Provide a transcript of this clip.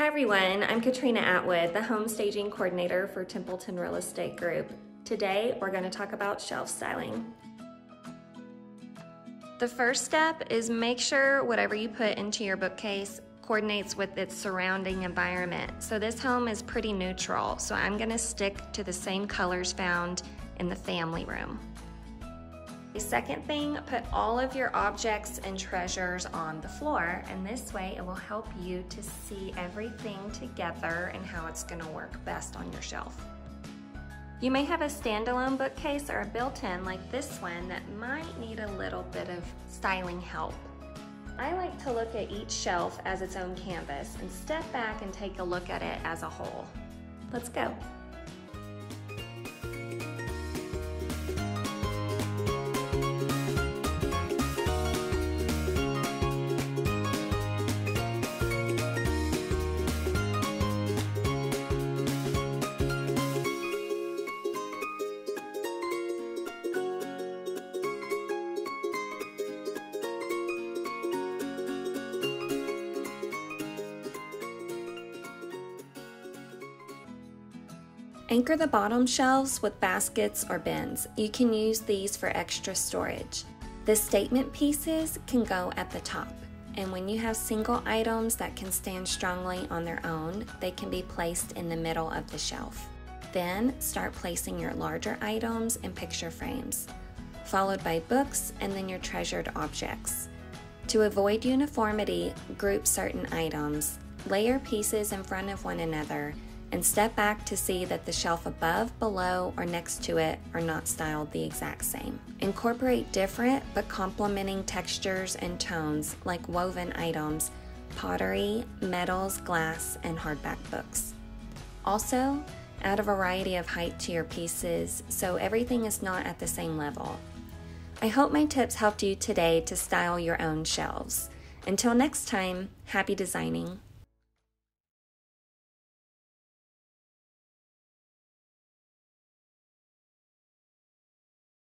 Hi everyone, I'm Katrina Atwood, the home staging coordinator for Templeton Real Estate Group. Today we're going to talk about shelf styling. The first step is make sure whatever you put into your bookcase coordinates with its surrounding environment. So this home is pretty neutral, so I'm going to stick to the same colors found in the family room. The second thing, put all of your objects and treasures on the floor, and this way it will help you to see everything together and how it's going to work best on your shelf. You may have a standalone bookcase or a built-in like this one that might need a little bit of styling help. I like to look at each shelf as its own canvas and step back and take a look at it as a whole. Let's go. Anchor the bottom shelves with baskets or bins. You can use these for extra storage. The statement pieces can go at the top, and when you have single items that can stand strongly on their own, they can be placed in the middle of the shelf. Then start placing your larger items in picture frames, followed by books and then your treasured objects. To avoid uniformity, group certain items, layer pieces in front of one another, and step back to see that the shelf above, below, or next to it are not styled the exact same. Incorporate different but complementing textures and tones like woven items, pottery, metals, glass, and hardback books. Also, add a variety of height to your pieces so everything is not at the same level. I hope my tips helped you today to style your own shelves. Until next time, happy designing!